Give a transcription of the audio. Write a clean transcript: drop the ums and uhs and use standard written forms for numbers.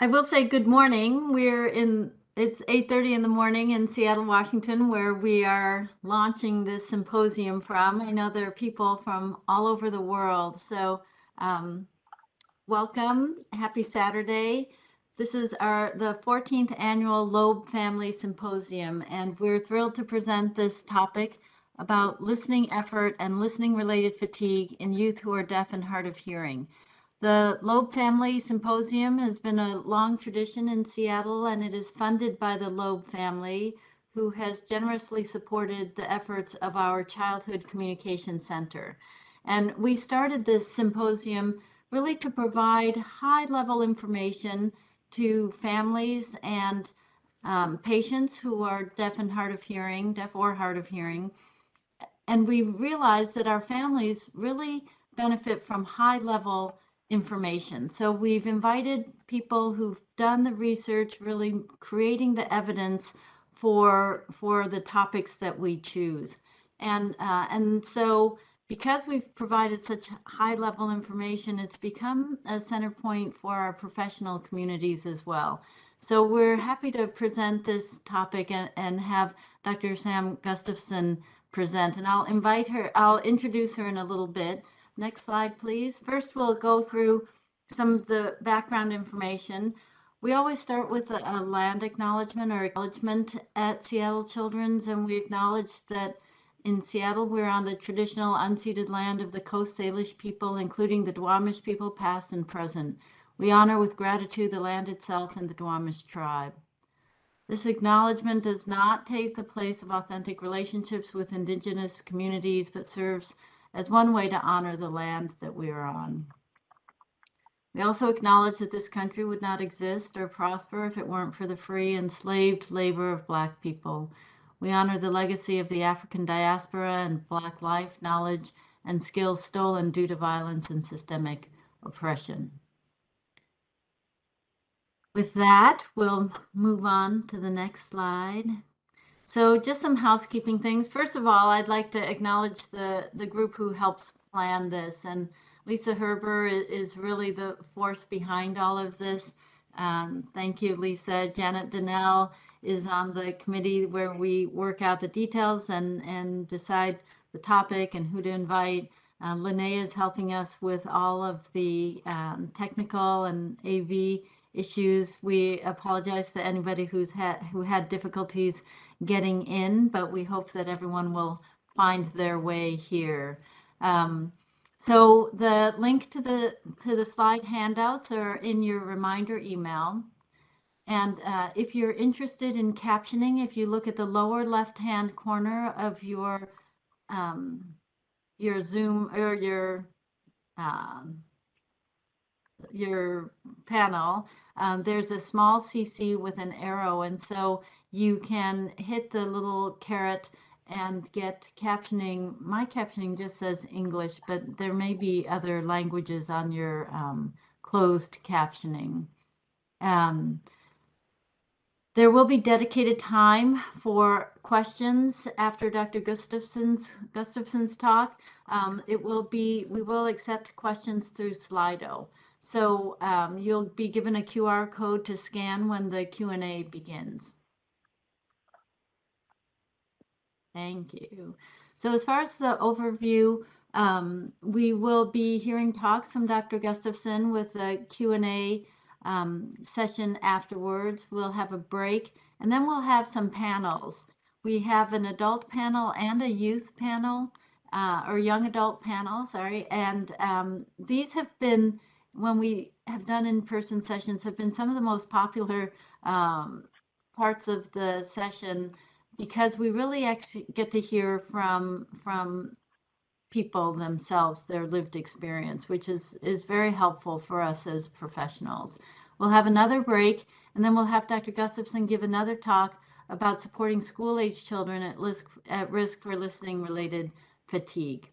I will say good morning. It's 8:30 in the morning in Seattle, Washington, where we are launching this symposium from. I know there are people from all over the world. So welcome, happy Saturday. This is the 14th annual Loeb Family Symposium, and we're thrilled to present this topic about listening effort and listening-related fatigue in youth who are deaf and hard of hearing. The Loeb Family Symposium has been a long tradition in Seattle, and it is funded by the Loeb family, who has generously supported the efforts of our Childhood Communication Center. And we started this symposium really to provide high-level information to families and patients who are deaf and hard of hearing, deaf or hard of hearing. And we realized that our families really benefit from high-level information. So we've invited people who've done the research, really creating the evidence for the topics that we choose. And so because we've provided such high-level information, it's become a center point for our professional communities as well. So we're happy to present this topic and have Dr. Sam Gustafson present. And I'll invite her, I'll introduce her in a little bit. Next slide, please. First, we'll go through some of the background information. We always start with a land acknowledgement or acknowledgement at Seattle Children's, and we acknowledge that in Seattle, we're on the traditional unceded land of the Coast Salish people, including the Duwamish people, past and present. We honor with gratitude the land itself and the Duwamish tribe. This acknowledgement does not take the place of authentic relationships with Indigenous communities, but serves as one way to honor the land that we are on. We also acknowledge that this country would not exist or prosper if it weren't for the free enslaved labor of Black people. We honor the legacy of the African diaspora and Black life, knowledge, and skills stolen due to violence and systemic oppression. With that, we'll move on to the next slide. So just some housekeeping things. First of all, I'd like to acknowledge the group who helps plan this. And Lisa Herber is really the force behind all of this. Thank you, Lisa. Janet Donnell is on the committee where we work out the details and decide the topic and who to invite. Linnea is helping us with all of the technical and AV issues. We apologize to anybody who had difficulties getting in, but we hope that everyone will find their way here. So the link to the slide handouts are in your reminder email. And if you're interested in captioning, if you look at the lower left-hand corner of your Zoom or your panel, there's a small CC with an arrow, and so you can hit the little caret and get captioning. My captioning just says English, but there may be other languages on your closed captioning. There will be dedicated time for questions after Dr. Gustafson's talk. We will accept questions through Slido. So you'll be given a QR code to scan when the Q&A begins. Thank you. So as far as the overview, we will be hearing talks from Dr. Gustafson with a Q&A session afterwards. We'll have a break, and then we'll have some panels. We have an adult panel and a youth panel, or young adult panel, sorry. And these have been, when we have done in-person sessions, have been some of the most popular parts of the session, because we really actually get to hear from people themselves, their lived experience, which is very helpful for us as professionals. We'll have another break, and then we'll have Dr. Gustafson give another talk about supporting school-age children at risk for listening-related fatigue.